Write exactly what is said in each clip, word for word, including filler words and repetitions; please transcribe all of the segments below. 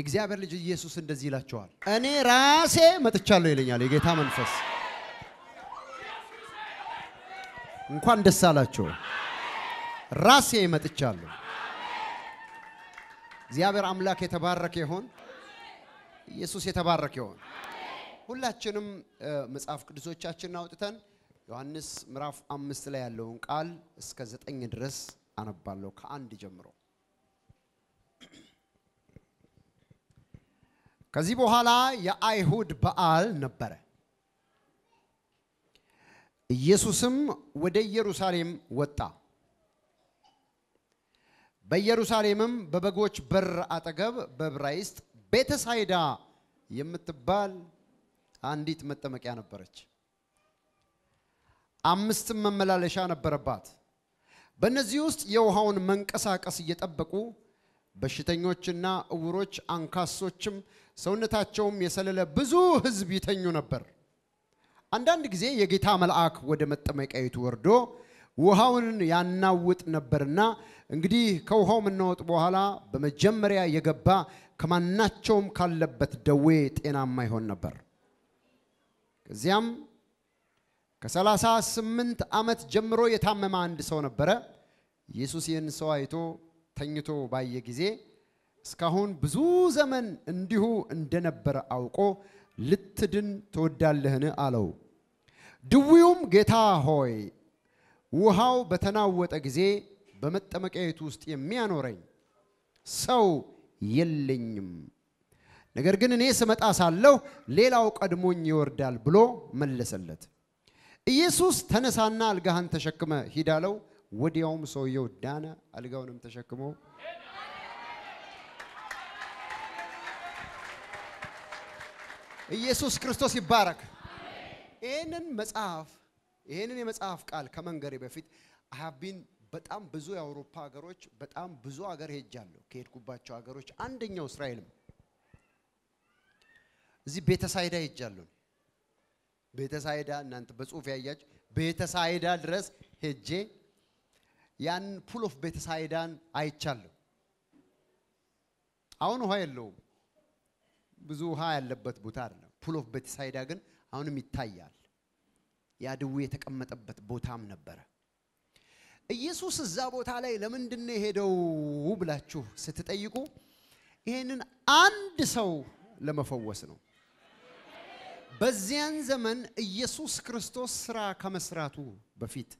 يجزاء برجع يسوع سندزيلا شوال أنا راسه ما تشالله لين يالي جيتها منفس نقاند السالة شو راسه ما تشالله زيا بر عملا كتبارك يهون يسوع يتبارك يهون كلها تشنم مسافك دزوج تشننا وتتن يوحناس مراف أم مستلاه لون قال اسكزت إنجن درس أنا بالله كأندي جمره كذيبو حالا يا أيهود بقال نبره يسوعم ودي يروساليم وتا بيروساليمم ببعوش بر أتجب ببرايست بيت سايدا يمتبال عنديت متمك أنا برج أمست من ملالشان بربات بنزيوست يوهون منك أساك أسيت أبكو بشتينوتشنا وروج أنكاسوتشم سونتاتشوم يسأله بزوه زبيتينو نبر عندك زي يجيتها ملاك ودمتمك أي توردو وهون يناوت نبرنا إنجدي كوهم النوت بوهلا بمجمريا يجبا كمان ناتشوم كلبت دويت إنا ما يهون نبر زيام كسلاسة سمنت أمت جمرو يتهم ما عند سونا برا يسوع ينسويتو تنيتو باي جزء سكهون بزوز من عنده عندنا برا أوكو لتدن تودال لهنا علو دويوم جتها هاي وهاو بتناوت أجزاء بمت أمك أي توستي ميانورين سو يلينم نگرگن نیست مت آسالو لیلا و قدمونی وردال بلو مل سلت. یسوس تنسان نالگان تشکم هیدالو ودیام سویو دانا الگونم تشکمو. یسوس کریستوسی بارک. اینن مساف، ایننی مساف کال کمان گری بفید. I've been بتام بزوی اروپا گروچ، بتام بزوی اگر هیجالو کیت کوباتچو اگروچ اندینی اسرائیل. زي بيت سعيدة يجلون بيت سعيدة نانت بس أوفياج بيت سعيدة درس هجى يان فلوف بيت سعيدان أيجلو أونه هاي اللو بزو هاي اللبت بوتارنا فلوف بيت سعيدة عن أونه متيال يادوية تكمت أبت بوتام نبرة يسوس الزابوت عليه لمن دنيه هدو بلاشوه ستتأيقو إنن عند سو لما فوّسنو بزيان زمن يسوع كريستوس را كمسراتو بفيت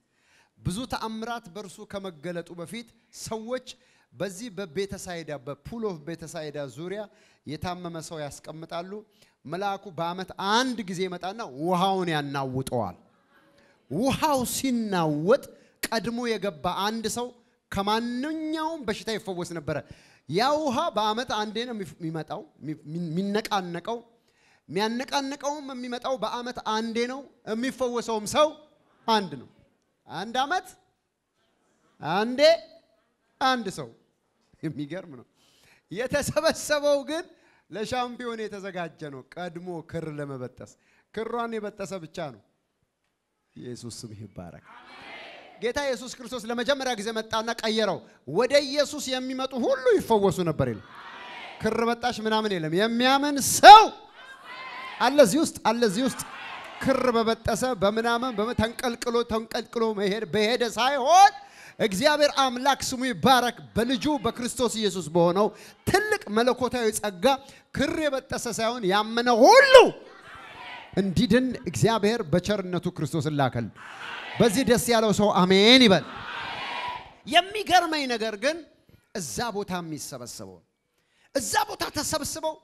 بزوت أمرات برسو كمجلتو بفيت سوّج بزي ببيت سعيدة ببولوف بيت سعيدة زوريا يتم مسوياس كمتالو ملاكو بامت عند جزيمت أنا وهاوني النوّت أول وهاوسين نوّت قدمو يجب عند سو كمان نيوم بشتاي فوّسنا برا ياوها بعمت عندنا ميماتاو منك أنكاو منك أنكاو ميماتاو بعمت عندنا مفوسهم سو عندنا عندامت عند عند سو ميجرمنو يتسبب سبوقن لشامبيوني تزعجنو كادمو كرلة مبتس كراني بتسا بتشانو يسوع سبحانه بارك جيتا يسوع كريستوس لما جمرة جزمت أنا كأيرو وده يسوع يميمته هلو يفوّسونا بريل كربتاش من عملي لم يميامن سو الله زيوست الله زيوست كربتاسا بمن عمل بمن تنقل كلو تنقل كلو مهير بهيد ساي هود إجزاءبر أملاك سمي بارك بلجو بكريستوس يسوع بهناو تلك ملكوته يسقى كربتاسا سون يمنا هلو إنديدن إجزاءبر بشر نتو كريستوس اللاكل بزي دسيالو سو آمين بال يمي كرمي نجرجن الزابو تامي السب السبو الزابو تحت السب السبو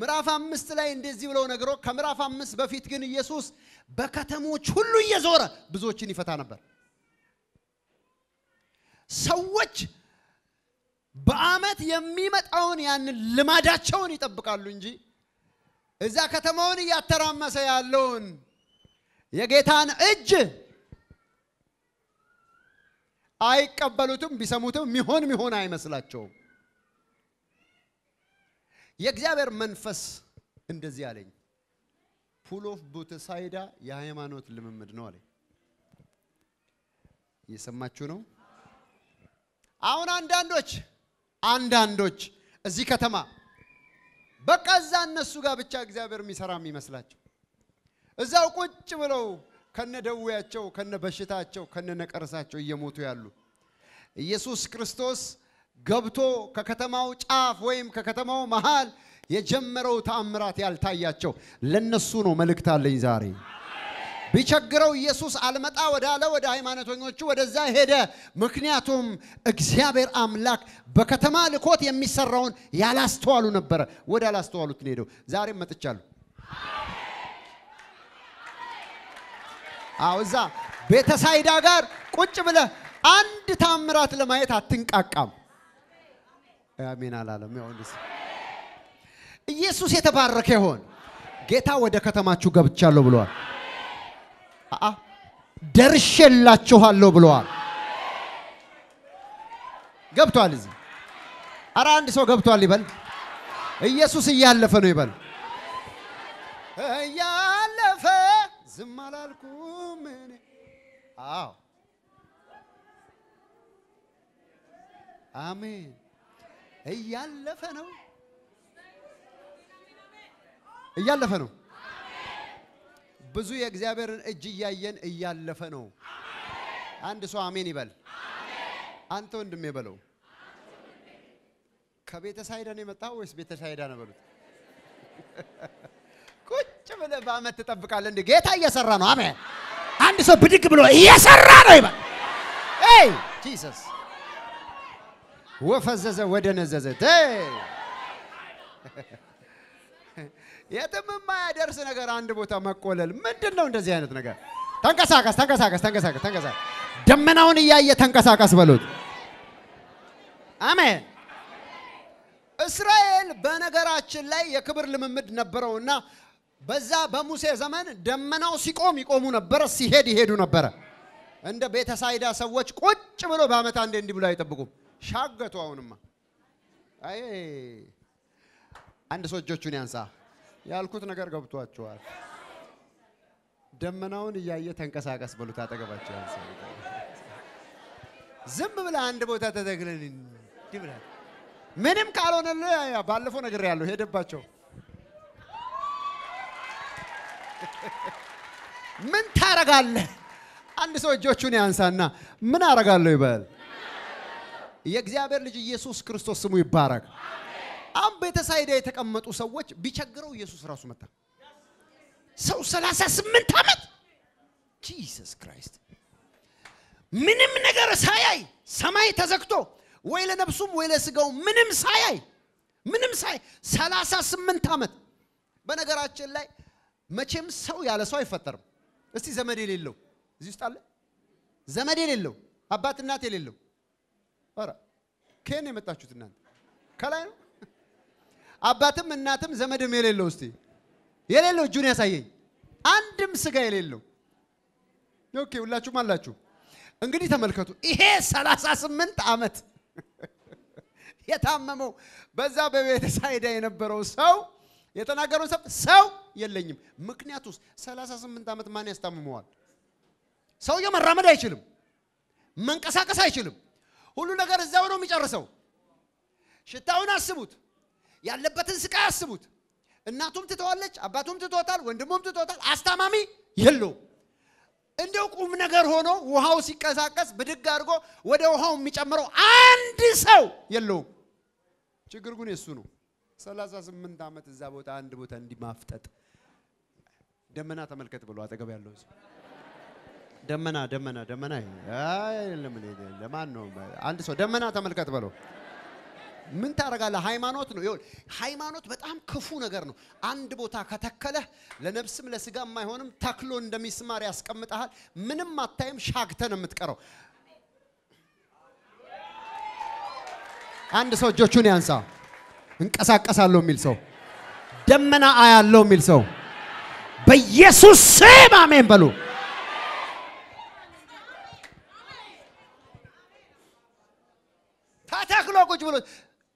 مرافع مستلاين دزيولو نجرو كمرافع مس بفيت جن يسوس بكتمو كله يزورة بزوجني فتانا بر سوّج بعمت يمي مت عوني عن لما داشوني تبقالونجي إذا كتموني يا ترام مسيالون يا جيتان إج أي كبلوتهم بسموتهم مهون مهون أي مسألة شو يجزاير منفس عند زيارين فلوف بوتسايدا يهيمانوت لمن مدنوري يسمى شنو أون عندان دوتش عندان دوتش زي كتما بكذا الناس سجا بتشاك زابر مسرامي مسلاچو إذا وقتش بلو كنا دوّياتشو كنا بشتاتشو كنا نكرساتشو يموتو يالو يسوع كريستوس قبتو ككتماو تعاف ويم ككتماو محل يجمرو تأمرات يالتاياتشو للنسونو ملك تالي زاري بيشجروا يسوع على متى ودا لا ودا هاي ما نتوقع شو ودا زاهدا مكنياتهم إجزاء أملاك بكتمال قوت يمسرون يلاس توالو نبرة ودا لاس توالو تنيرو زارم متشالو. أوزا بيتسايد أجر كنت بلا عند تامرات لما يتعتنك أكام. آمين على الله ميونس. يسوع يتبارك هون. جيتا ودا كتمات شو قبض شالو بلوان. آه درش الله تشهالو بلوان قبتو على زي أراندي سو قبتو على بال يسوع يالله فنو بال يالله ف زمالكم آه آمين يالله فنو يالله فنو بزوج إجابر الجيّين إيال لفنو. عند سو آمين يبل. أنتو عند ميبلو. كبيت سايراني متاو إس بيت سايراني بلو. كوتش بلا بامة تطبق على عند جيت هاي يسرانو آمين. عند سو بديك بلو يسرانو يبل. إيه جيسوس. وفزز ودنا ززت. إيه. يا تمام ما درس نجار عند بوتا ما كولل من دلنا عند زيانة نجار ثانك ساكس ثانك ساكس ثانك ساكس ثانك ساكس دمنا هون يايا ثانك ساكس بلود آمين إسرائيل بنجارات لا يكبر لمن مدنا برونا بزا بموسى زمان دمنا وسيقوم يقومون برا سيهدي هدونا برا عند بيت سايدا سوتش كوتش ملو بعمت عند عندي بلاي تبقوم شقته أونما أيه عند صوت جوتشوني أنسا يا الكوت نجار قبضوا أتشوار دمناون يجاية ثانك ساكس بلوتات قبضت أنسا زب بلا عند بوتات تدخلين تبرد منهم كارون الله يا بالفون نجار يالو هيدا باتشو من ثارا قال عند صوت جوتشوني أنسا نا من ثارا قال له يبال يجزابير لجي يسوع كريستوس سمو يبارك أم بيتسايدة تكمّت وسوّج بيشجروا يسوع راسه متى سو سلاسة سمنت همت Jesus Christ من من نجار سايعي سماي تزكتو ويلا نبسوم ويلا سجوا من مسايعي من مساي سلاسة سمنت همت بنجارات شلّي ما تشم سوي على سوي فترة بس زمري للو زيست على زمري للو أبات الناتي للو برا كأني متأشوت النات كلاين أباتم من ناتم زمدم يللو استي يللو جوني سايي عندم سجى يللو أوكي ولا شو ما لا شو إنقدي تملكتو إيه سلاسة سمنت عمت يتأممو بزاب بيت سايدا ينبرو سو يتناقرو سب سو يللينيم مكنياتوس سلاسة سمنت عمت ما نستأمموال سو يوم الرمادة يشيلهم من كسا كسا يشيلهم هلو نقدر الزاورو ميجرسو شتاونا السبوت يا لبتن سكاي سبوت الناتوم تتوالج أباتوم تتوتال وندموم تتوتال أستامامي يللو عندك أم نجار هونو وهاو سكاسكاس بدك جارجو وده وهاو ميتش أمره عندي سو يللو شو كرجون يسونو سلاسة من دامت الزبوت عند بوت عندي مافتت دمنا تملك تبلو هتقبل يللو دمنا دمنا دمنا هاي لمني دمانو عندي سو دمنا تملك تبلو من ترجع لهايمانوت إنه يقول هايمانوت بتأهم كفونا قرنو عند بوتا كتكله لنفس من السجام ما يهونم تكلون دمي سمارياس كم متأهل من ما تيم شاقتنا متكرو عند سو جوتشوني أنسا انكسر كسر لو ميلسو دمنا آيا لو ميلسو بيسوس سيم آمين بلو تاكلوا كوجبلو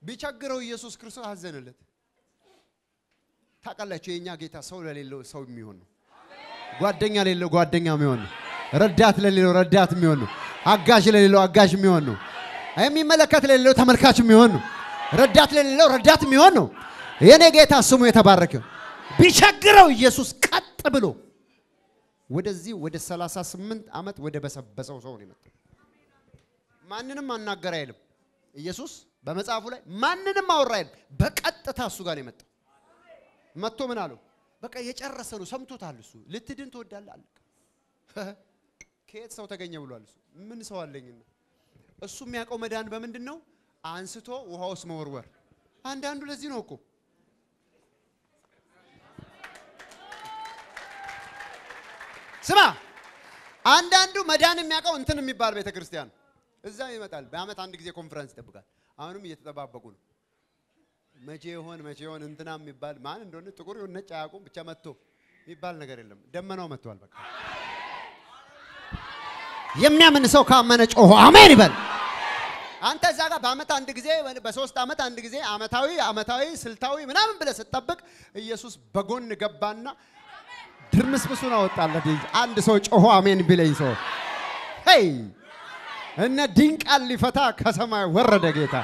بيشجروا يسوع كريستوس هزنلت تاكل لشيء جيتا سول للو سول ميون قادينيا للو قادينيا ميون ردات للو ردات ميون عجاج للو عجاج ميون أمي ملكات للو تملكات ميون ردات للو ردات ميون يني جيتا سمو يتباركون بيشجروا يسوس كتبلو ودزي ود السلاسة سمنت عمت ود بس بس وصوني مت ما عندنا ما نقرأيلهم يسوس بمسافولة ما عندنا ما ورائل بكت تاسو قالي مت متو منالو بك يجرسلو سمتو تعلسو لتدين تودال عليك كيت سو تجيني ولالسو من سوال ليننا السمياك أمدان بمندنو عنستو وهاوس مورور عندنا دول زينوكو سما عندنا مدان مياكو أنتن ميبار بيت كريستيان إزاي مثال بعمر عندك زي كونفرنس تبغى أنا ميجي تتابع بقول مجيهون مجيهون أنتنا ميبار ما عندنا تقولي ونحن جاكم بجمعتو ميبار نقريلهم دم نوم توال بقى يمني من سوكا منج أوه أمير بال أنت زاكا بعمر عندك زي بسوس تعمر عندك زي عمتاوي عمتاوي سلتاوي من أمم بلا ستبك يسوس بقول نجبنا درمس بسونا وطالع ديج عند سويج أوه أمين بيلاي سو هاي إننا دينك اللي فتاة كسمة وردة جيتا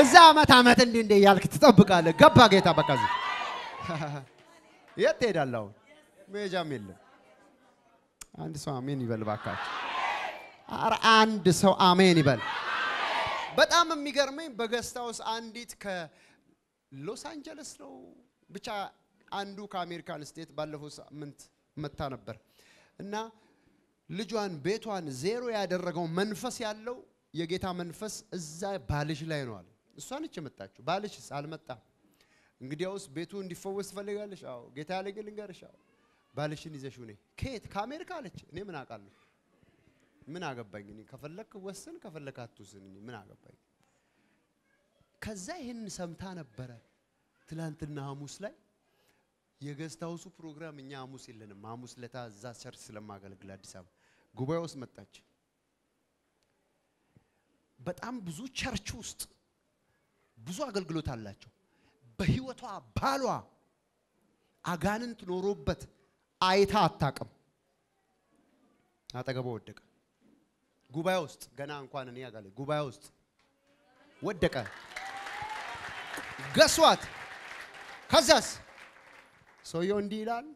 الزامة عمت الدين دي يالك تطبق على جبهة جيتا بكذا يتدل الله ميجاميل عند سو أمين يبل باكات أر عند سو أمين يبل بس أمم ميجرمين بجستاوس عنديت ك لوس أنجلس لو بتشا عندو كأمريكا الستيت بالفوس منت متنبر، إننا لجوان بيتوان زيرو يادر رقم منفس يالله يجيتها منفس إزاي بالش لينوال، السؤال كم تاجو بالش سالمة تا، عندياوس بيتون ديفوس فلقالش أو جيتها لقلنجارش أو بالش نيزة شوني، كيت كأمريكا لش نمنا قالني، من عقب بعدني كفلك وسن كفلك هتوسنني من عقب بعد، كزاهن سمتنبره تلانت الناموس لي. يجستاو سو برنامج نعموس إلنا معموس لتا زاشر سلام ماقال غلاد سام غبار أوس متاج. بس أم بزوج شرچوست بزوج عقل غلوت الله جو بهيو توا بالوا أغانن تنوربت آيتها أتاكم أتاكم بودك غبار أوست غنا أنقانا نيا قال غبار أوست ودك غسوات خزاس سويون ديلان،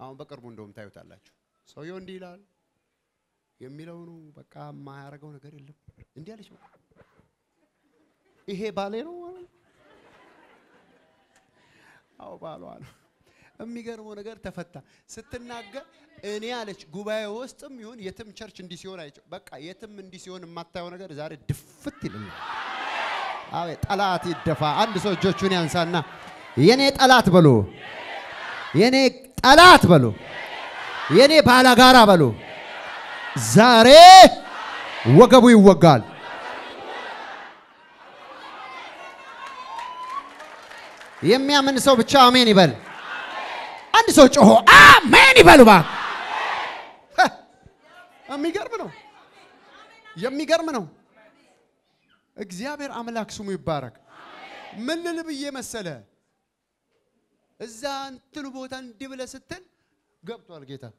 أنا بكر بندوم تايو تاللاجو. سويون ديلان، يميلونو بكام ما هرقونا كريلم. إنديا ليش ما؟ إيه بالينو ولا؟ أو بالو أنا. أمي كرمونا كر تفتة. ستناقة إنديا ليش؟ جوباي وست أميون يتم شرط إنديسيون أيش؟ بكا يتم إنديسيون ماتة ونا كر زاري دفتي لنا. أوه، تلاتي دفع. عندسو جوتشوني إنساننا. يني تلات بلو. یعنی تلات بلو یعنی بالگارا بلو زاره وگوی وگال یه میام اندیسو بچه آمینی بل اندیسو چه آمینی بلو با میگر منو یه میگر منو اجزایبر عمل اکسومی بارک من لبیه مسئله الزان تلبوتان دبل ستن قبضوا الجيتا.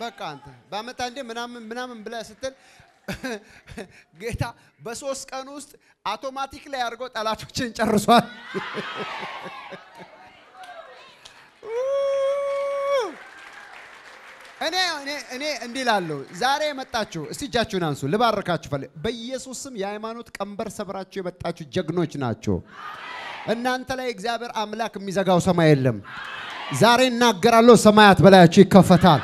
بكانت بعمتان دي منام منام بلا ستن جيتا بس وسكانوست أوتوماتيك لا يرقد على تشين شرسوان. أنا أنا أنا عندي لالو زاري متأجو استجاجو نانسو لباركاتشو فلي بيسوسم يا إيمانوت كمبر سبراتشو متأجو جغنوش ناتشو. أن أنت لا إجزابر أملاك ميزاقاو سمايلم زارين ناقرالو سمايات بلا يشي كفتال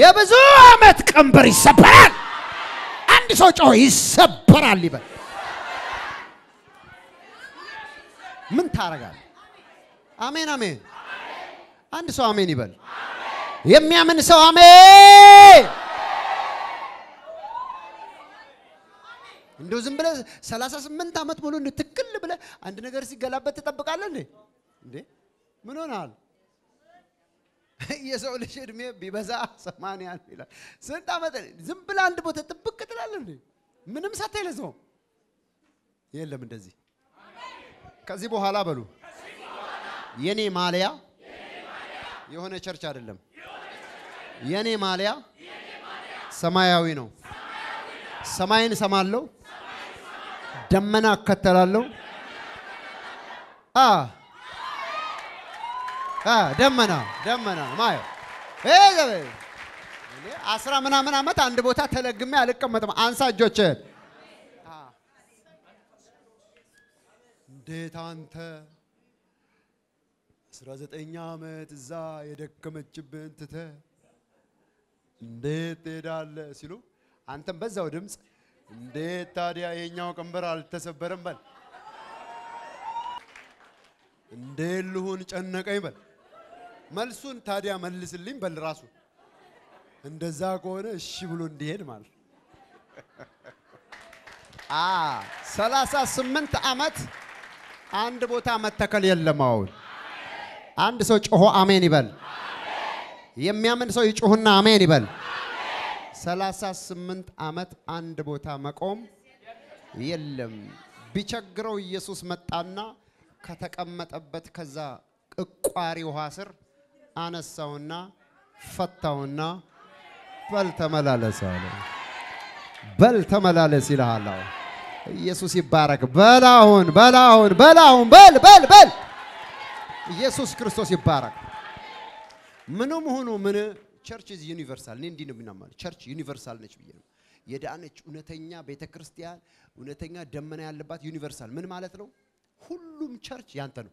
يبزو عمت كمبر يسبرال عندي سوچ أو يسبرال لبا من تارقال آمين آمين عندي سو آمين يبال يمي آمين سو آمين دوزن بلا سلاسة من تامت مولو نتكل بلا عندنا كرسي قلابة تطبق علينا ده منو نال يسأل شرمي ببزاء سماني عن فيلا سنت تامت زنبلا عند بوت تطبق كتلالني من مسات يلزوم يلا من دزي كذبوا حالا بلو يني ماليا يهون الشرش عدلهم يني ماليا سمايا وينو سماين سمالو دمنا كترالو آه آه دمنا دمنا مايو إيه أسرع منا منا متى عند بوتا تلقمي على كم متى أنسى جوتشر آه ديت أنت سرزت إنيامت زايدك كم تجبنت ته ديت دال سلو أنت بزاو دمس ديت تاريا إنيام كم برال تسبرم بل دلهون أنك أيمن ملسون تاريا مللس اللين بل راسو اندزاكونه شبلون دير مال آه سلاسة سمنت أمت عند بوتا أمت تكل يلا ماول عند سويج أهو آمين بل يمي آمين سويج أهون آمين بل سلاسة سمنت أمت عند بوتا مكوم يلم بيشجرو يسوع متأنا كتك أمت أبت كذا قاري وحاسر أنا سونا فتاونا بل تملال ساله بل تملال سيله الله يسوع يبارك بلاهون بلاهون بلاهون بل بل بل يسوع كريستوس يبارك منو مهونو من churches universal نندينو بنامال church universal نشبيهم يدعنا ونتينيا بيت كريستيان ونتينيا دمنا على بات universal من مالتلو كلهم church يانتنو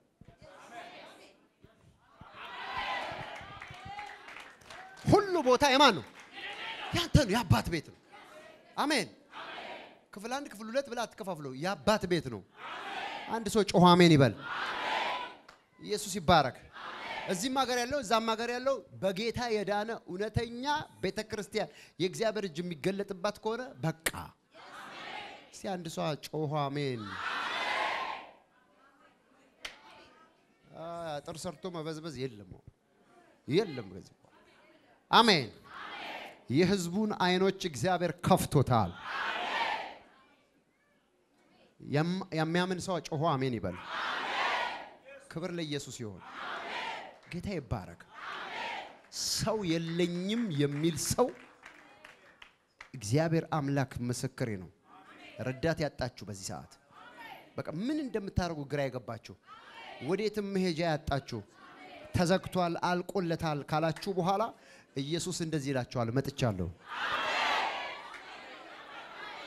كل بوتا إيمانه يانتن يا بات بيتنا آمين كفلان كفلولات بلات كفافلو يا بات بيتنا عند سويش أوه آمين يبل يسوع يبارك الزم ما قريلو زم ما قريلو بقيتها يدانا ونتينيا بيت كريستيان يجزي برج مقلة بات كورة بكا سي عند سويش أوه آمين آه ترسرتو ما بس بس يلمو يلمو بس آمين. يهزبون عينوچ اغزابير كفتوتال. يم يميامن سوچ اوه آمين يبل. كبر ليسوع يهون. ጌታ ይባረክ. ሰው የለኝም የሚል ሰው እግዚአብሔር አምላክ መስከሬ ነው. ረዳት ያጣችሁ በዚህ ሰዓት. በቃ ምን እንደምታርጉ ግራ ይገባችሁ. ወዴትም መሄጃ ያጣችሁ. ተዘክቷል አልቆለታል ካላችሁ በኋላ ኢየሱስ እንደዚህ ይላችኋል መጥቻለሁ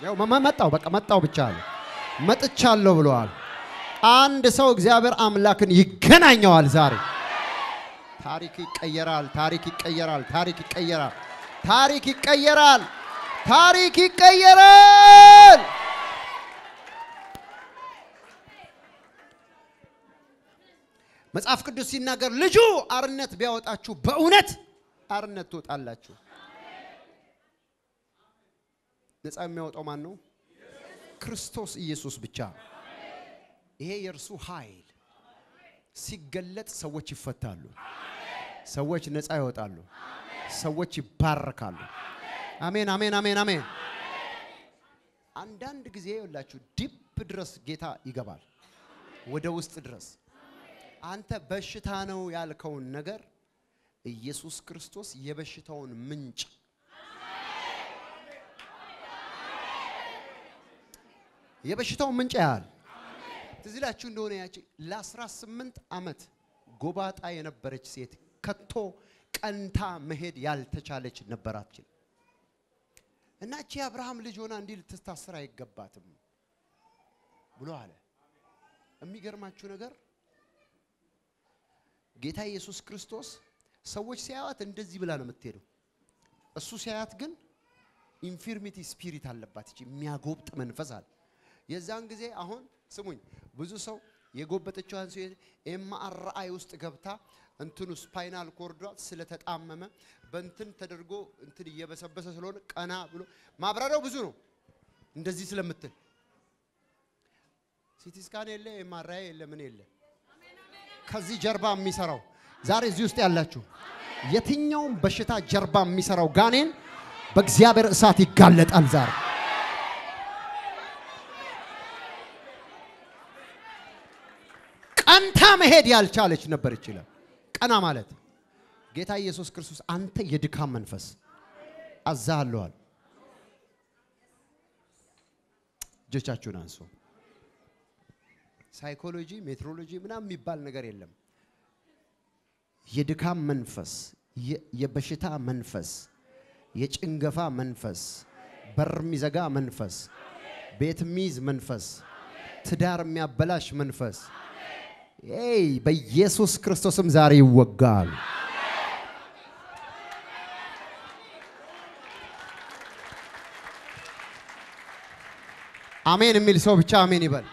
ያው ማማ መጣው በቃ መጣው ብቻ ነው መጥቻለሁ ብለዋል አንድ ሰው እግዚአብሔር አምላክን ይገናኛዋል ዛሬ ታሪክ ይቀየራል ታሪክ ይቀየራል ታሪክ ይቀየራል ታሪክ ይቀየራል ታሪክ ይቀየራል መጽሐፍ ቅዱስ ሲናገር ልጁ አርነት ቢያወጣችሁ በእውነት አርነት ተጣላችሁ ነፃ የሚያወጣው ማን ነው ክርስቶስ ኢየሱስ ብቻ ይሄ የርሱ ኃይል ሲገለጥ ሰዎች ይፈታሉ ሰዎች ነፃ ይወጣሉ ሰዎች ይባረካሉ አሜን አሜን አሜን አሜን አንዳንድ ጊዜ ይላችሁ ዲፕ ድረስ ጌታ ይገባል ወደ ውስጥ ድረስ አንተ በሽታ ነው ያልከውን ነገር ኢየሱስ ክርስቶስ የበሽታውን ምንጭ የበሽታውን ምንጭ ያል ትዝላችሁ እንደሆነ ያቺ ለ18 አመት ጎባጣ የነበረች ሴት ከቶ ቀንታ መሄድ ያልተቻለች ነበርአች እና እቺ አብርሃም ልጅ ሆና እንዲል ተስተስራ ይገባትም ብሎ አለ እሚገርማችሁ ነገር ጌታ ኢየሱስ ክርስቶስ ሰዎች ሲያዩት እንደዚህ ብላ ነው የምትሄደው እሱ ሲያዩት ግን ኢንፊርሚቲ ስፒሪት አለባት እቺ የሚያጎብጥ መንፈስ አለ የዛን ጊዜ አሁን ስሙኝ ብዙ ሰው የጎበጠችው አንሱ ኤምአርአይ ውስጥ ገብታ እንትኑ ስፓይናል ኮርዷ ስለተጣመመ በእንትን ተደርጎ እንትን እየበሰበሰ ስለሆነ ቀና ብሎ ማብራሪያው ብዙ ነው እንደዚህ ስለምትል ሲቲ ስካን የለ ኤምአርአይ የለ ምን የለ ከዚህ ጀርባ የሚሰራው ዛሬ እዚህ ውስጥ ያላችሁ የትኛው በሽታ ጀርባ የሚሰራው ጋኔን በእግዚአብሔር እሳት ይጋለጣል ዛሬ ቀንታ መሄድ ያልቻለች ነበር ይችላል ቀና ማለት ጌታ ኢየሱስ ክርስቶስ አንተ የድካም መንፈስ አዛለዋል ጆቻችሁን አንሱ psychology, meteorology, ምናምን የሚባል ነገር የለም የድካም መንፈስ የበሽታ መንፈስ የጭንገፋ መንፈስ በር የሚዘጋ መንፈስ ቤት የሚይዝ መንፈስ ትዳር የሚያበላሽ መንፈስ አይ በኢየሱስ ክርስቶስም ዛሬ ይወጋል አሜን የሚል ሰው ብቻ አሜን ይበል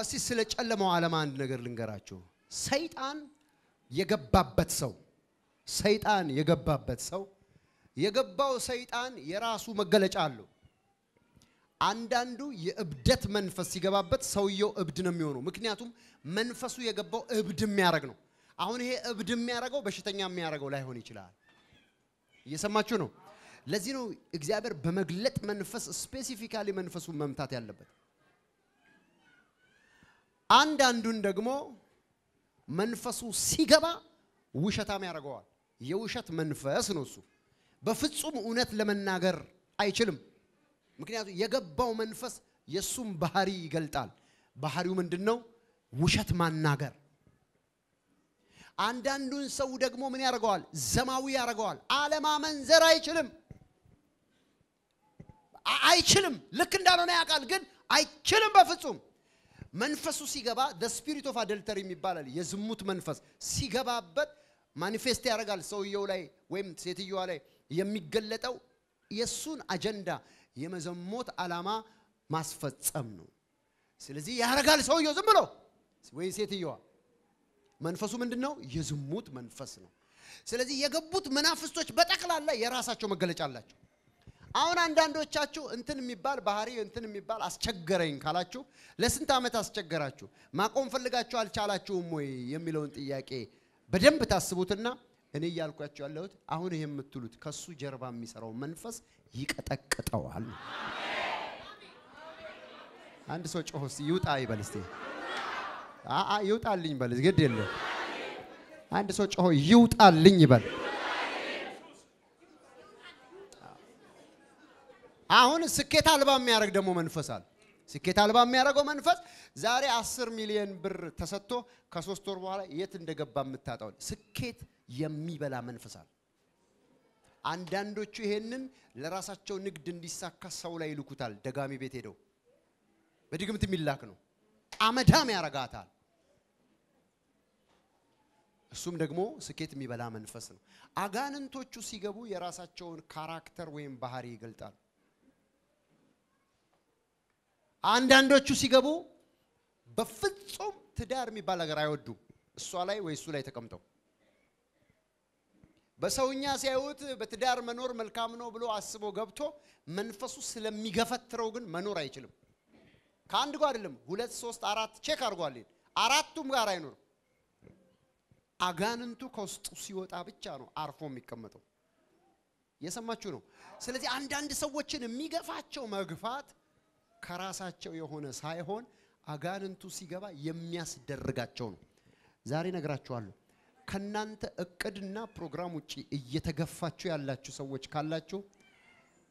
አሲ ስለ ጨለማው ዓለም አንድ ነገር ልንገራችሁ ሰይጣን የገባበት ሰው ሰይጣን የገባበት ሰው የገባው ሰይጣን የራሱ መገለጫ አለው አንዳንዱ የእብደት መንፈስ ሲገባበት ሰውየው እብድ ነው የሚሆነው ምክንያቱም መንፈሱ የገባው እብድ የሚያረግ ነው አሁን ይሄ እብድ የሚያረገው በሽተኛ የሚያረገው ላይሆን ይችላል እየሰማችሁ ነው ለዚህ ነው እግዚአብሔር በመግለጥ መንፈስ ስፔሲፊካሊ መንፈሱን መምታት ያለበት አንዳንዱን ደግሞ መንፈሱ ሲገባ ውሸታም ያረጋዋል የውሸት መንፈስ ነው እሱ በፍጹም ኡነት ለመናገር አይችልም ምክንያቱ የገባው መንፈስ የሱም ባህሪ ይገልጣል ባህሪው ምንድነው ውሸት ማናገር አንዳንዱን ሰው ደግሞ ምን ያረጋዋል ዘማዊ ያረጋዋል ዓለም አመንዘር አይችልም አይችልም ልክ እንዳልሆነ ያቃል ግን አይችልም በፍጹም መንፈሱ ሲገባ the spirit of adultery የሚባላል የዝሙት መንፈስ ሲገባበት ማኒፌስት ያረጋል ሰውየው ላይ ወይም ሴትየዋ ላይ የሚገለጠው የሱን አጀንዳ የመዘሞት ዓላማ ማስፈጸም ነው ስለዚህ ያረጋል ሰውየው ዝም ብሎ ወይ ሴትየዋ መንፈሱ ምንድነው የዝሙት መንፈስ ነው ስለዚህ የገቡት መናፍስቶች በጠቅላላ የራሳቸው መገለጫ አላቸው አሁን አንዳንዶቻችሁ እንትን የሚባል ባህሪ እንትን የሚባል አስቸገረኝ ካላችሁ ለስንት አመት አስቸገራችሁ ማቆም ፈልጋችሁ አልቻላችሁም ወይ የሚለውን ጥያቄ በደንብ ታስቡትና እኔ ያልኳችሁ ያለሁት አሁን ይሄ የምትሉት ከሱ ጀርባ የሚሰራው መንፈስ ይቀጠቀጣዋል አንድ ሰው ጮሆስ ይውጣ ይበልስቲ አ አ ይውጣልኝ በልስ ግድ የለ አንድ ሰው ጮሆ ይውጣልኝ ይበል አሁን ስኬት አልባ የሚያረግ ደሞ መንፈሳል ስኬት አልባ የሚያረገው መንፈስ ዛሬ አስር ሚሊዮን ብር ተሰጥቶ ከሶስት ወር በኋላ የት እንደገባ መጣጣው ስኬት የሚበላ መንፈሳል አንዳንዶቹ ይሄንን ለራሳቸው ንግድ እንዲሳካ ሰው ላይ ይልኩታል ደጋሚ ቤት ሄደው በድግምት የሚላክ ነው አመዳም ያረጋታል እሱም ደግሞ ስኬት የሚበላ መንፈስ ነው አጋንንቶቹ ሲገቡ የራሳቸውን ካራክተር ወይም ባህሪ ይገልጣሉ አንዳንዶቹ ሲገቡ በፍጹም ትዳር የሚባል ነገር አይወዱ እሷ ላይ ወይ እሱ ላይ ተቀምጠው በሰውኛ ሲያዩት በትዳር መኖር መልካም ነው ብሎ አስቦ ገብቶ መንፈሱ ስለሚገፈትረው ግን መኖር አይችልም ካንድ ጋር አይደለም ሁለት ሶስት አራት ቼክ አርጓል አራቱም ጋር አይኖር አጋንንቱ ከውስጡ ሲወጣ ብቻ ነው አርፎ የሚቀመጠው የሰማችሁ ነው ስለዚህ አንዳንድ ሰዎችን የሚገፋቸው መግፋት ከራሳቸው የሆነ ሳይሆን አጋንንቱ ሲገባ የሚያስደርጋቸው ነው ዛሬ ነግራችኋለሁ ከናንተ እቅድና ፕሮግራም ውጪ እየተገፋችሁ ያላችሁ ሰዎች ካላችሁ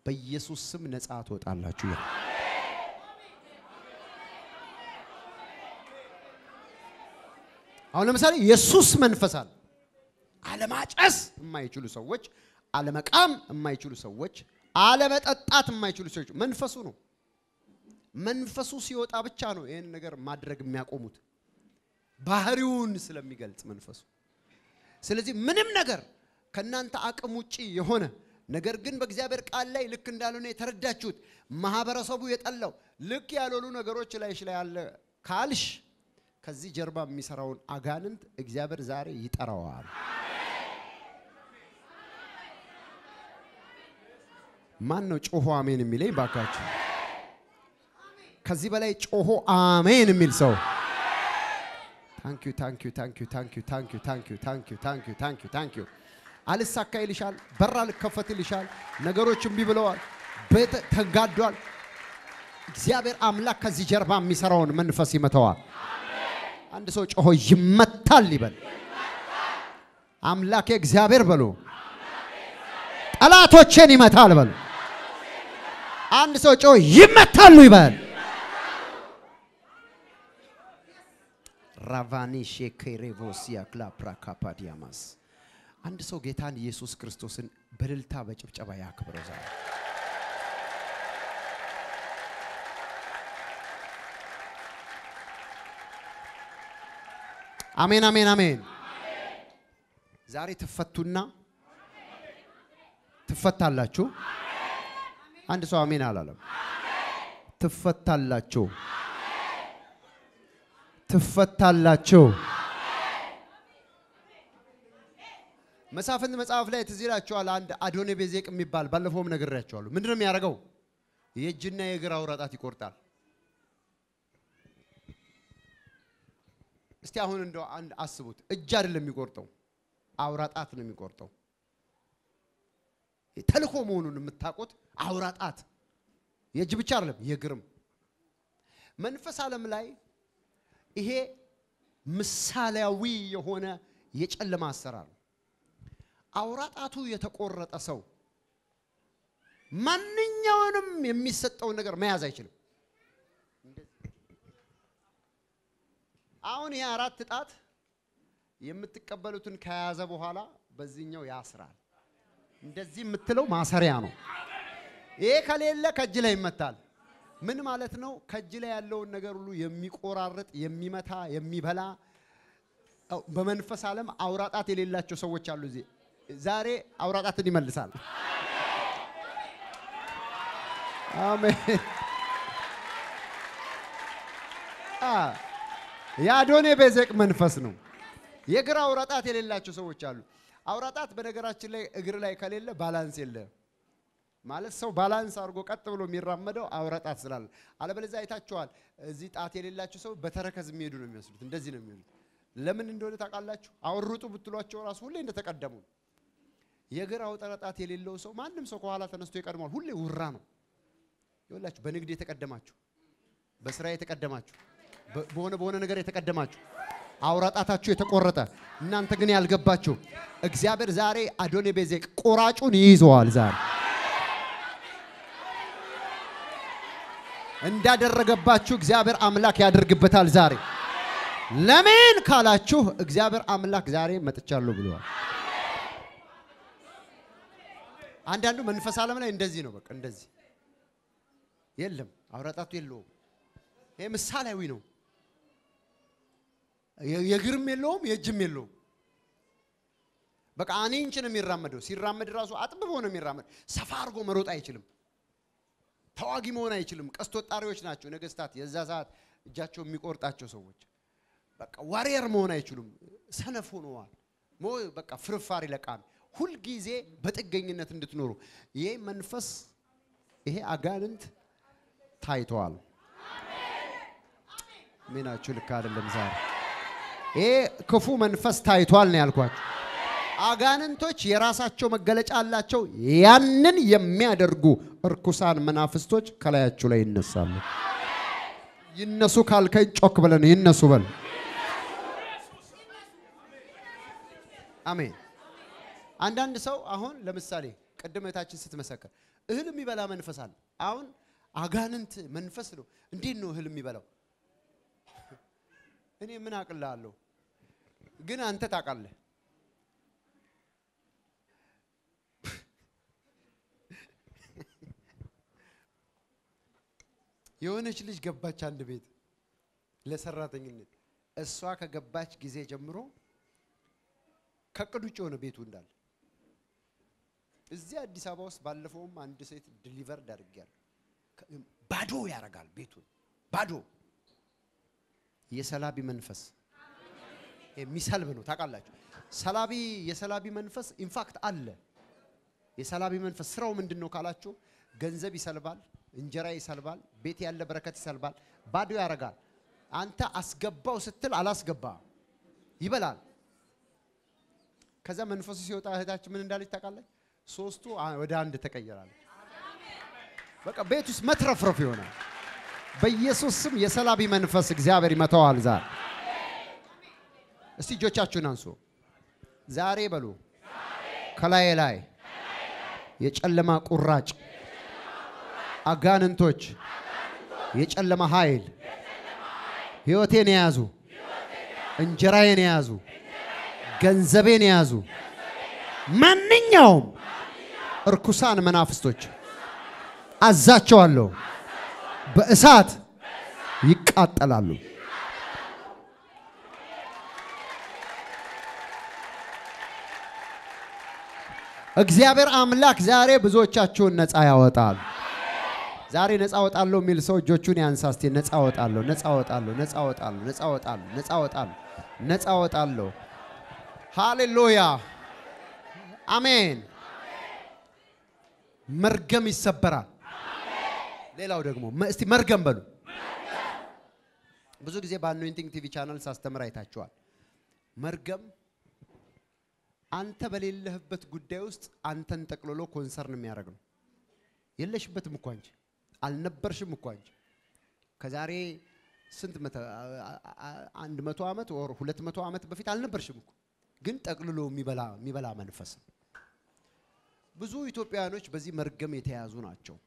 በኢየሱስ ስም ነጻ አትወጣላችሁ አሁን ለምሳሌ ኢየሱስ መንፈሳል አለማጨስ የማይችሉ ሰዎች አለመቃም የማይችሉ ሰዎች አለመጠጣት የማይችሉ ሰዎች መንፈሱ ነው መንፈሱ ሲወጣ ብቻ ነው ይሄን ነገር ማድረግ የሚያቆሙት ባህሪውን ስለሚገልጽ መንፈሱ ስለዚህ ምንም ነገር ከናንተ አቅም ውጪ የሆነ ነገር ግን በእግዚአብሔር ቃል ላይ ልክ እንዳልሆነ የተረዳችሁት ማህበረሰቡ የጠላው ልክ ያልሆኑ ነገሮች ላይ ይሽላ ያለ ካልሽ ከዚህ ጀርባ የሚሰራውን አጋንንት እግዚአብሔር ዛሬ ይጠራዋል ማን ነው ጮሆ አሜን የሚለኝ ባካችሁ ከዚህ በላይ ጮሆ አሜን የሚል ሰው Thank you, thank you, thank you, thank you, thank you, thank you, thank you, thank you, thank you, thank you. አልሳካ ይልሻል በራ ልከፈት ይልሻል ነገሮችን ቢብለዋል ቤት ተጋዷል እግዚአብሔር አምላክ ከዚህ ጀርባ የሚሰራውን መንፈስ ይመታዋል አሜን አንድ ሰው ጮሆ ይመታል ይበል አምላክ እግዚአብሔር በሉ አምላክ ጠላቶችን ይመታል በሉ አንድ ሰው ጮሆ ይመታሉ ይበል Ravanishe kerevosia klapra kapadiamas. And so getan Jesus Christos in Berilta which of Chavayak Broza. Amen, amen, amen. Zari Fatuna Fatalachu. And so amen alalam. Fatalachu. Fatalacho. مسافة مسافة لا تزيل أشوال عند أدوني بزيك مبال بالفهم نقرأ أشوالو من رمي أرجو يجنّا يقرأ وراتي كورتال استياهون عند عند أسبوت الجار اللي ميكورتو عورات آت اللي ميكورتو تلخومونون متأكد عورات آت يجيب الجارلب يقرم من فسالم لاي إيه مسالوي هنا يجعل ما سرال أورات أتو يتقرّت أسو من ينام يمسّت أو نجر ما يزايشلو أوني أورات تات يمتقبلوا تون كذا بوهلا بزينيو ياسرال دزيم متلو ما سريانو إيه خليه لا كجلة يمتال من مالتنو كجلة اللو نجرلو يمي قرّت يمي متها يمي بلا بمنفس عالم أورات أتي لله شو سووا تشالوزي زاري أوراد أتني ملسال. آمين. آه يا دوني بزك منفسنو. يقرأ أوراد أتي لله شو سووا تشالو. أوراد أت بنقرأ شلي أقرأ لي كليلة بالانس يلا. مالس سو بالانس أرجوك أتقبلوا من رمضان أوراد أتسلال. على بالي زاي تشوال زيت أتي لله شو سووا بتركز ميدون ميسود. تندزين ميدون. لمن ندور تقلّد شو؟ أورروتو بتلوات شو راسه ولا إنت تقدمون؟ يقرأ هو ترى تأتي لله سو ما عندهم سوق على تنستويك أرمال هو اللي ورّانه يقول لك بنيك دي تقدمات شو بس رأي تقدمات شو بونه بونه نجاري تقدمات شو عورات أتات شو تقرّته نانت غني على الجبات شو إكسابر زاري أدوني بزيك قراش ونيزوال زار عند أدر الجبات شو إكسابر أملاك يادر جبتال زاري لمن كالاتشو إجابر أملاك زاري متشارلو بلوه. عندنا من فصالة من إندزي نوبك إندزي. يلهم عوراتاتو يللو. هي مسالة وينو. يجرم يللو يجم يللو. بق عانين شنو مير رامدو سير رامد راسو أتبعونه مير رامد سفاركو مروت أيشلهم. ثواقي مونا أيشلهم كستوت أروش ناتشو نجستات يزازات جاتشو ميكورت أتشو سووج. بقى وارير مونا يشلون سنفون وان مو بقى فرفاري لكان كل جيزة بتجين النت ندتنورو يه منفس يه أجانت تايتوال مين أشول كار اللمزار يه كفو منفس تايتوال نيالكوات أجانن توش يراسة شو مقلش الله شو يانن يمي أدرجو أركوسان منافس توش كلا يشوله النسال ينسو كالكين أقبلن ينسو بل آمين. عندنا سو أهون لمسالي قدمه تاجن ست مسكر. هلمي بلا منفصل. أهون أغاننت منفصلو. دينو هلمي بلا. إني من أكل لالو. جنا أنت تأكله. يونش ليش جبّات شان دبيت. لسرّات إنجلني. السواك جبّات جزء جمرو. كقدوش أنا بيتون دال. إزاي الديسابوس بالفوم عند سيد دليفر دارجال. بادو يا رجال بيتون. بادو. يسالبي منفس. مثال منو تقال لك. سالبي يسالبي منفس. إن فاكت الله. يسالبي منفس. سرّو من دنو كالاتشو. جنزبي سالبال. إنجراي سالبال. بيتي الله بركة سالبال. بادو يا رجال. أنت أسقبّا وستطلع على أسقبّا. يبلال. كذا منفصل تاهدات من دالي تكالي سوستو ودان تكايران بك بيتوس مترفرفيونا بيسوس يسالبي منفصل زابري متوال زار استي جوشاتشو نانسو زاري بلو كلاي لاي يجعلما قراج اغانن توج يجعلما هايل هيوتين يازو انجراين يازو جنزبين يازو من نيوم اركوسان منافستوج ازاتشوالو باسات يقاتلالو እግዚአብሔር አምላክ ዛሬ ብዙዎቻችሁን ነፃ ያወጣል ዛሬ ነፃ አወጣለሁ ሚል ሰው እጆቹን ያንሳስቲ ነፃ አወጣለሁ ነፃ አወጣለሁ ነፃ አወጣለሁ ነፃ አወጣለሁ ነፃ አወጣለሁ ነፃ አወጣለሁ ሃሌሉያ አሜን መርገም ይሰበራል አሜን ሌላው ደግሞ እስቲ መርገም በሉ ብዙ ጊዜ በአኖይንቲንግ ቲቪ ቻናል ሳስተምር አይታችኋል መርገም أنت بليلهبت قدّاوست أنت انتقلوا كونسرن ميارجون يلش بت مكوانج على نبرش مكوانج كزاري سنت مت عند متوامت أو هلت متوامت بفيت على نبرش مكو قنت أقللو مبلا مبلا منفس بزوي توبيانوش بزي مرجم يتهازون عشوا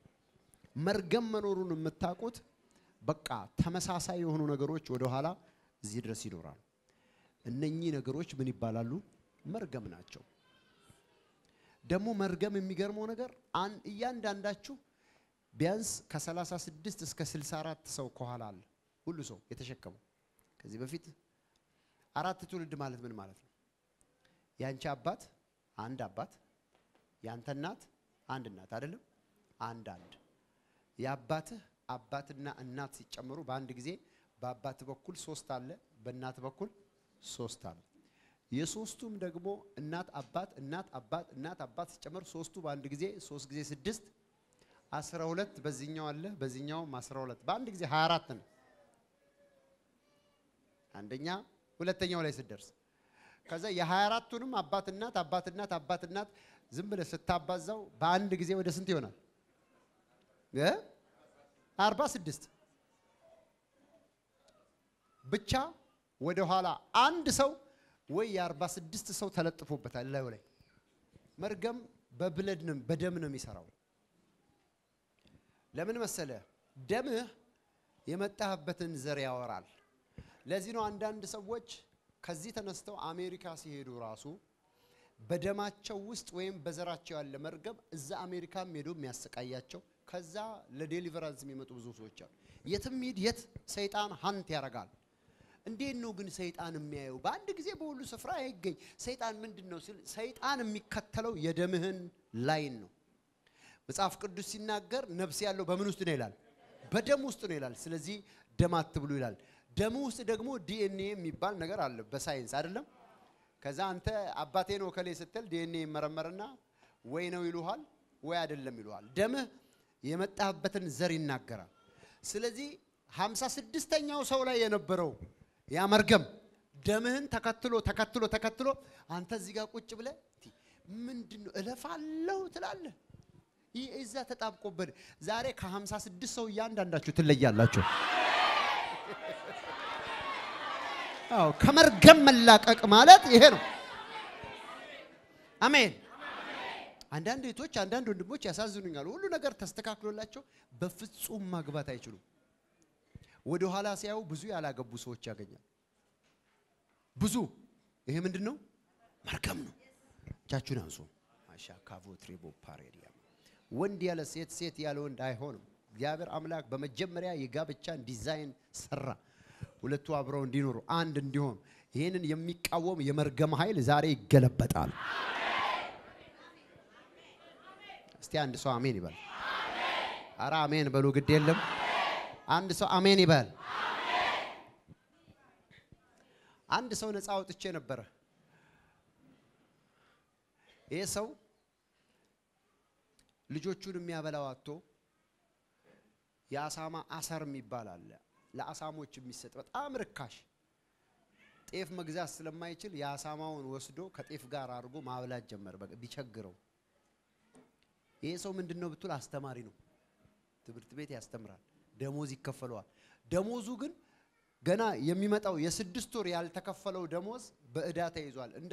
مرجم منورون متاقوت بقى ثمس عصاي وهنون جروش ودهلا زيد رسيدوران النجين جروش بني بالالو مرجم ناتشو دمو مرجم ميجر مونجر عن يان دان داتشو بيانس كسلاسة سدست كسلسارات سو كهالال كله سو يتشكمو كذي بفيت أراد تولد مالت من مالت يان شابات عن دابات يان تنات عن النات عدلو عن داند يابات أبات النا النات يجمرو بعند كذي بابات بقول سوستال بنات بقول سوستال የሶስቱም ደግሞ እናት አባት እናት አባት እናት አባት ሲጨመር ሶስቱ በአንድ ጊዜ ሶስት ጊዜ ስድስት አስራ ሁለት በዚህኛው አለ በዚህኛው አስራ ሁለት በአንድ ጊዜ ሃያ አራት ነው አንደኛ ሁለተኛው ላይ ሲደርስ ከዛ የ24ቱንም አባት እናት አባት እናት አባት እናት ዝም ብለ ስታባዛው በአንድ ጊዜ ወደ ስንት ይሆናል እ አርባ ስድስት ብቻ ወደ ኋላ አንድ ሰው ويا أربعة ستة صوت ثلاثة فوبتها لا ولا مرجم ببلدنا بدمنا ميسراو لمن مسألة دمه يمتهب بتنزريا ورال لازينو عندنا دسوج خزيت نستو أمريكا سيهدو راسو بدمات وست وين بزرات شو على مرجم إذا أمريكا ميدو ميسكايات شو خزا لديليفرانس ميمتو بزوجوش يتم ميديت سيطان هانت يا رجال ولكن يقولون ان يكون هناك اشياء يقولون ان يكون هناك اشياء يقولون ان يكون هناك اشياء يقولون ان يكون هناك اشياء يقولون ان يكون هناك اشياء يقولون ان يكون هناك اشياء يقولون ان يكون هناك اشياء يقولون ان يكون هناك اشياء يا مرجم دمهن تكتلو تكتلو تكتلو أنت زيجا كوتش بله من دنو ألف الله تلاله هي إذا تتعب كبر زارك خمسة ستة سو ياندان داشو تللي يلا شو أو كمر جم الله كمالات يهرو آمين عندنا دي توش عندنا دون بوش أساس زنقال ولو نقدر تستكاكلو لا شو بفتس أم مقبات يشلو ودو حالا سياو بزو يالاقب بسوش جاقنيا بزو ايه من دنو مرقمنو جاچو نانسو ماشا كافو تريبو پاريريا وان ديالا سيت سيت يالون داي هونو ديابر عملاك بمجمريا يقابتشان ديزاين سرا ولتو عبرون دينورو آندن ديهم هينن يمي قوام يمرقم هاي لزاري قلبت عال استيان دسو عميني بل عرا عمين بلو قد يلم عند سو آمين يبال عند سو نسأو تشين برا إيه سو لجوتشون ميا بلاواتو يا ساما أسر ميبالا لا لا سامو تشميسة بس أمريكاش تيف مجزاس لما يجيل يا ساما ونوسدو كتيف جارارجو ما ولا جمر بق بيشجرو إيه سو من دنو بتول استمرينو تبرتبيت يستمران ደሞዝ ይከፈለዋል ደሞዙ ግን ገና የሚመጣው የስድስት ወር ያልተከፈለው ደሞዝ በእዳ ተይዟል እንደ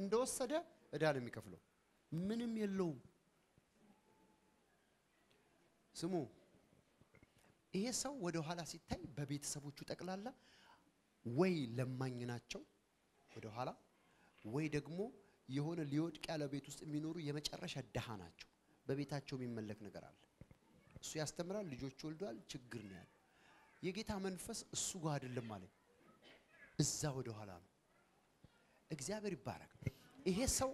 እንደወሰደ እዳ ነው የሚከፍለው ምንም የለውም ስሙ ይሄ ሰው ወደ ኋላ ሲታይ በቤተሰቦቹ ተቀላላ وي لمن يناتشوا وده حالا وي دقمو يهون اليود كألا بيتوس منورو يمتشرش الدهاناتشوا ببيتاتشوا من ملك نجرال سياستمر لجوج شولدوال تجرنيال يجي تامن فس السجاد اللمالي الزاو ده حالا إجزابر بارك إيه سو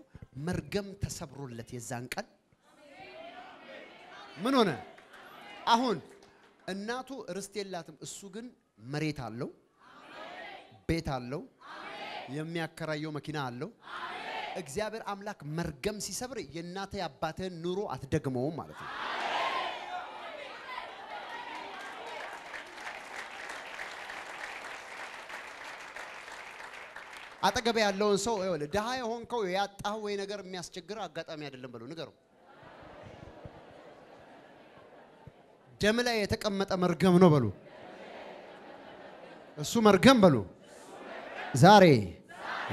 مرجم تصبر التي زانكل منونا أهون الناتو رستيلاتم السجن مريت علو بيت علو يمي أكره يوم كنا علو إجزابر أملاك مرجم سي صبر يناتي أبته نورو أتدقمو مالتي أتقبل اللون سو إيه ولا ده هاي هون كوي يا تهوي نجار مياس تجرا قط أمي أدلهم بلو نجارو جملة يتكمت أمرجم نبلو السمرجم بلو زاري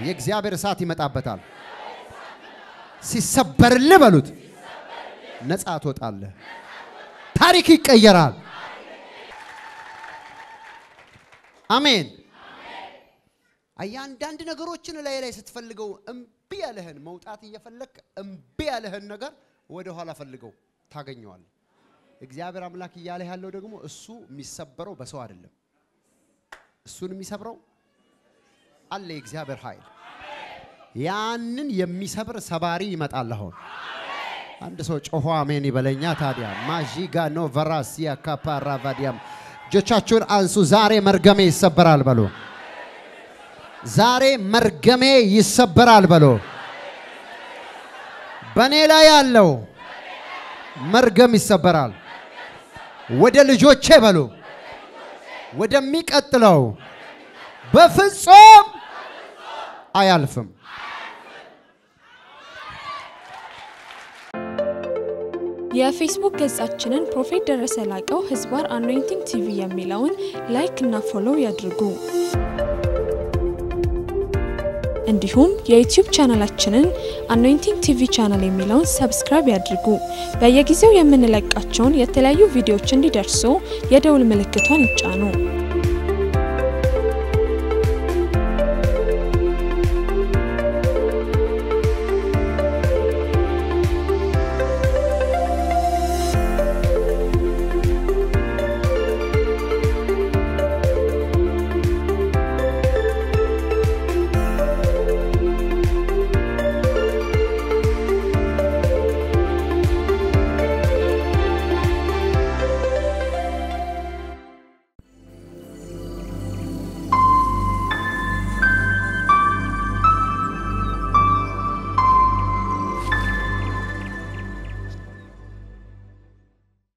يجزيابي رساتي متعبتال سيسبر لبلوت نسأتوت الله تاريخي كيرال آمين أيان داندي نجاروتشنا لا يليس تفلقوا أمبيا لهن موت عتي يفلق أمبيا لهن نجار وده هلا فلقوا ثاقنيوال إجزابر أملاك يالي هالو دقمو السو مسبرو بسوار اللي السو مسبرو الله إجزابر حيل يانن يمي سبر سباري مات اللهون عند سوتش أهوا مني بلينيا تاديا ماجيكا نو فراسيا كابا رافاديام جتشور عن سوزاري مرجمي سبرال بالو زاري مرجمي يسبر البلو بني لا يالو مرجمي سبرال ودل جو تشبلو ودل ميك أتلو بفصوم أيالفم يا فيسبوك جزءاتنا بروفيت درسة لايك أو حزبار Anointing تي في يميلون لايك نافولو يدرجو እንዲሁም የዩቲዩብ ቻናላችንን Anointing ቲቪ ቻናል የሚለውን ሰብስክራይብ ያድርጉ። በየጊዜው የምንለቃቸውን የተለያዩ ቪዲዮዎች እንዲደርሱ የደውል ምልክቷን ይጫኑ።